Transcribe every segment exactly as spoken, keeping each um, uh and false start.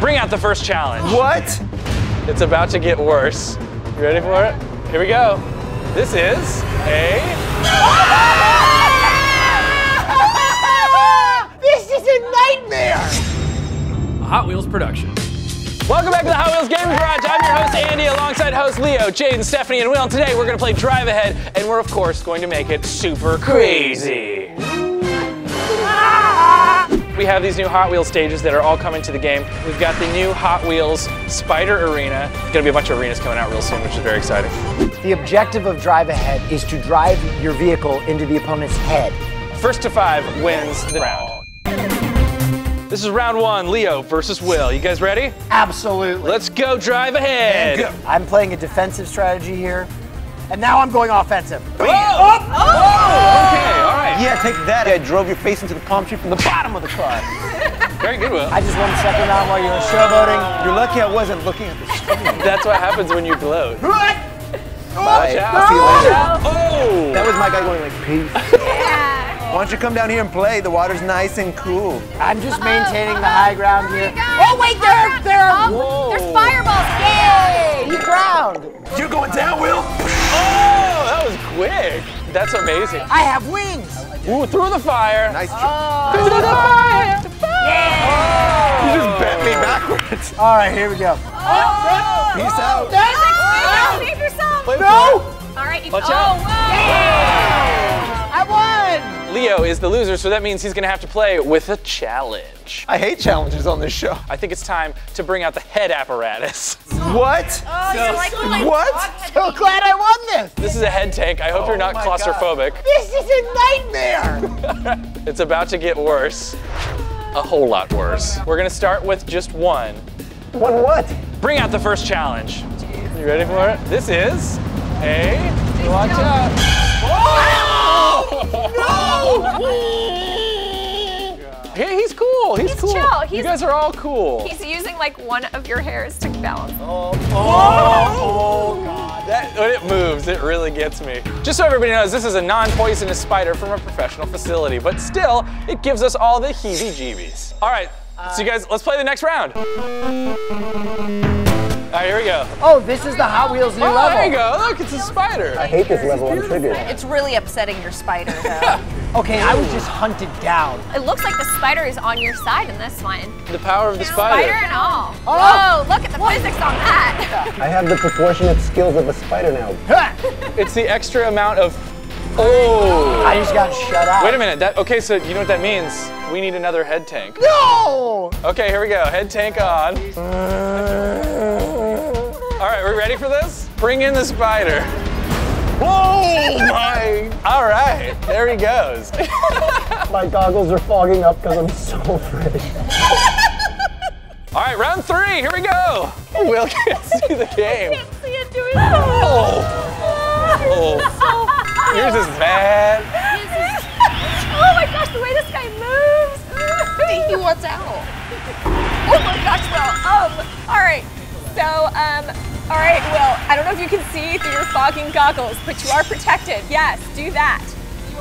Bring out the first challenge. What? It's about to get worse. You ready for it? Here we go. This is a... This is a nightmare! A Hot Wheels production. Welcome back to the Hot Wheels Gaming Garage. I'm your host, Andy, alongside hosts Leo, Jaden, Stephanie, and Will. And today we're gonna play Drive Ahead, and we're of course going to make it super crazy. We have these new Hot Wheels stages that are all coming to the game. We've got the new Hot Wheels Spider Arena. There's gonna be a bunch of arenas coming out real soon, which is very exciting. The objective of Drive Ahead is to drive your vehicle into the opponent's head. First to five wins the round. This is round one, Leo versus Will. You guys ready? Absolutely. Let's go, drive ahead. Go. I'm playing a defensive strategy here, and now I'm going offensive. Whoa! Oh! Oh! Okay, all right. Yeah, take that. I drove your face into the palm tree from the bottom of the car. Very good, Will. I just won the second round while you were showboating. You're lucky I wasn't looking at the screen. That's what happens when you gloat. What? Watch out. I'll see you later. Oh! That was my guy going like, peace. Yeah. Why don't you come down here and play? The water's nice and cool. I'm just maintaining uh-oh, uh-oh. the high ground oh here. Oh wait, there, there. Oh, there's fireballs. Yay! You drowned. You're going down, Will. Oh, that was quick. That's amazing. I have wings. Ooh, through the fire. Nice. Oh. Through the fire. The fire. Yeah. Oh. You just bent me backwards. All right, here we go. Oh. Peace oh. out. That's oh. Save yourself. Wait, no. All right. You, Watch oh, out. Yeah. I won. Leo is the loser, so that means he's gonna have to play with a challenge. I hate challenges on this show. I think it's time to bring out the head apparatus. What? Oh, so, like what? So glad I won this. This is a head tank. I hope oh you're not claustrophobic. God. This is a nightmare. It's about to get worse. A whole lot worse. We're gonna start with just one. One what? Bring out the first challenge. You ready for it? This is a, watch out. Whoa! No! Hey, he's cool. He's, he's cool. Chill. He's, you guys are all cool. He's using like one of your hairs to balance. Oh, oh, oh God. That, when it moves, it really gets me. Just so everybody knows, this is a non-poisonous spider from a professional facility, but still, it gives us all the heebie-jeebies. All right, uh, so you guys, let's play the next round. All right, here we go. Oh, this is the Hot Wheels new oh, level. There you go. Look, it's a spider. I hate this level. I'm triggered. It's really upsetting your spider, though. Okay, I was just hunted down. It looks like the spider is on your side in this one. The power of the spider. Spider and all. Oh, whoa, look at the what? physics on that. I have the proportionate skills of a spider now. It's the extra amount of. Oh. I just got shut out. Wait a minute. That, okay, so you know what that means? We need another head tank. No. Okay, here we go. Head tank on. Uh, All right, we're ready for this? Bring in the spider. Whoa, my. All right, there he goes. My goggles are fogging up because I'm so afraid. All right, round three, here we go. Will can't see the game. I can't see it doing that. Oh. Oh. Oh. Yours is bad. Oh my gosh, the way this guy moves. I think he wants out. Oh my gosh, well, um, all right. So, um, all right, Will, I don't know if you can see through your fogging goggles, but you are protected. Yes, do that.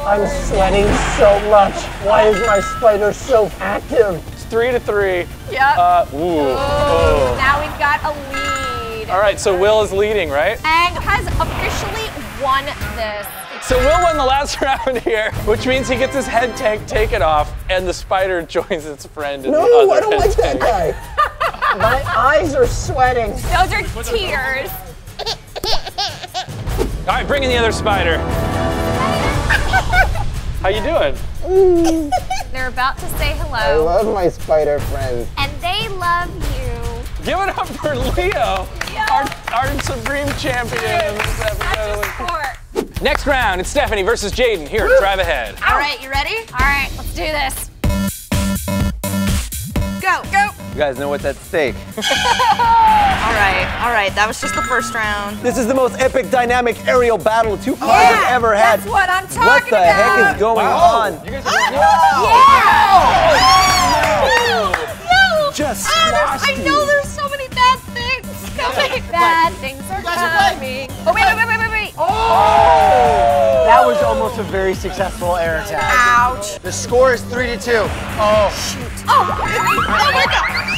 I'm sweating so much. Why is my spider so active? It's three to three. Yep. Uh, ooh. Ooh. Oh. Now we've got a lead. All right, so Will is leading, right? And has officially won this. So Will won the last round here, which means he gets his head tank taken off, and the spider joins its friend in no, the other I don't like tank. That guy. My eyes are sweating. Those are tears. All right, bring in the other spider. How you doing? They're about to say hello. I love my spider friends. And they love you. Give it up for Leo, Leo. Our, our supreme champion of this episode. Next round, it's Stephanie versus Jaden. Here, Woo. Drive ahead. All right, you ready? All right, let's do this. Go, go. You guys know what's at stake. All right, all right, that was just the first round. This is the most epic dynamic aerial battle two cars yeah, have ever had. That's what I'm talking about. What the about. heck is going wow. on? You guys are going, oh, no. Yeah! Oh, no. No. Just oh, I know there's so many bad things coming. Bad things are coming. Oh, wait, wait, wait, wait, wait. Oh! That was almost a very successful air attack. Ouch. The score is three to two. Oh. Shoot. Oh! Oh my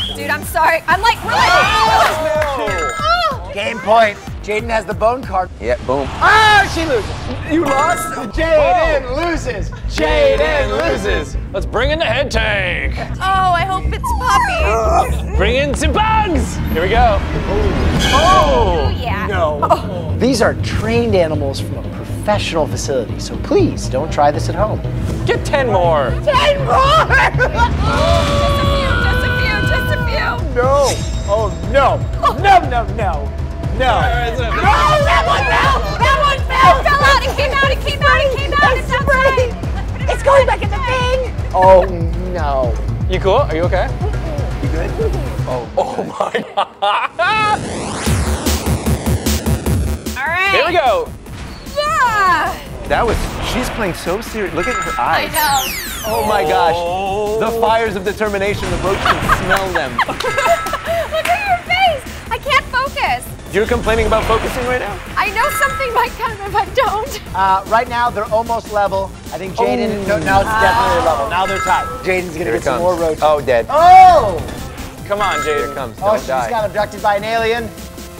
God! Dude, I'm sorry. I'm like, really? Oh, no. Game point. Jaden has the bone card. Yeah, boom. Oh, she loses. You lost? Jaden oh. loses. Jaden loses. Let's bring in the head tank. Oh, I hope it's Poppy. Bring in some bugs. Here we go. Oh, oh yeah. No. Oh. These are trained animals from a professional facility, so please don't try this at home. Get ten more. ten more! Just a few, just a few, just a few. No. Oh, no. Oh. No, no, no. No. Right, no, that one fell! That one fell! It fell out, it came out, it came out, it came out, it's not It's, it's going back in the thing! Oh no. You cool? Are you okay? You good? Oh, oh my God. All right. Here we go. Yeah! That was, she's playing so serious. Look at her eyes. I know. Oh my gosh. Oh. The fires of determination, the roach can smell them. Look at your face! I can't focus. You're complaining about focusing right now? I know something might come if I don't. Uh, right now, they're almost level. I think Jaden, oh. no, now it's oh. definitely level. Now they're tied. Jaden's going to get some more roaches. Oh, dead. Oh! Come on, Jaden. comes. Don't oh, she die. just got abducted by an alien.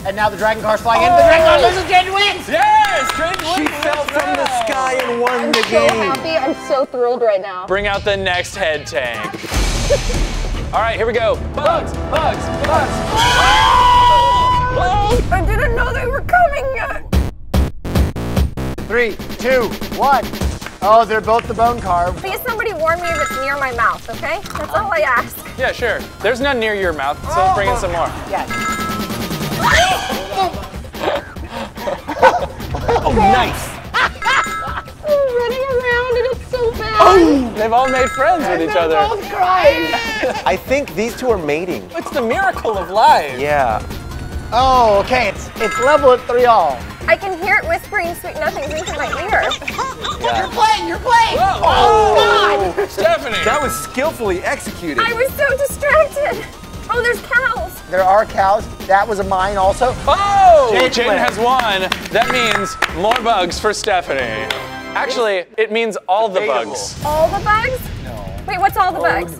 And now the dragon car's flying oh. in. The dragon car loses. Jaden wins! Yes! Jaden wins! She fell from the sky and won I'm the so game. I'm so happy. I'm so thrilled right now. Bring out the next head tank. All right, here we go. Bugs! Bugs! Bugs! Bugs. I didn't know they were coming yet. Three, two, one. Oh, they're both the bone carb. Please somebody warn me if it's near my mouth, okay? That's all I ask. Yeah, sure. There's none near your mouth, so oh, bring in some more. Yeah. Oh, nice. We're running around and it's so bad. Oh, they've all made friends with and each they're other. They're both crying. I think these two are mating. It's the miracle of life. Yeah. Oh, okay, it's it's level at three all. I can hear it whispering sweet nothings into my ear. Yeah. You're playing, you're playing! Whoa. Oh, oh, God! Stephanie! That was skillfully executed. I was so distracted. Oh, there's cows. There are cows. That was a mine also. Oh! Jaden has won. That means more bugs for Stephanie. Actually, it means all the Debatable. bugs. All the bugs? No. Wait, what's all the bugs?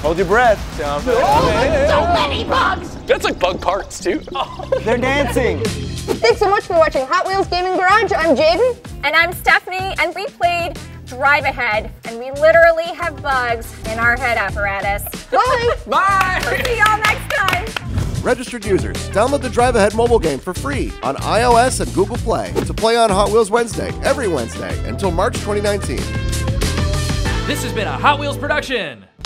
Hold your breath. Down for oh, so many bugs! That's like bug parts, too. Oh. They're dancing. Thanks so much for watching Hot Wheels Gaming Garage. I'm Jaden. And I'm Stephanie, and we played Drive Ahead, and we literally have bugs in our head apparatus. Bye! Bye! We'll see y'all next time. Registered users, download the Drive Ahead mobile game for free on i O S and Google Play to play on Hot Wheels Wednesday, every Wednesday, until March twenty nineteen. This has been a Hot Wheels production.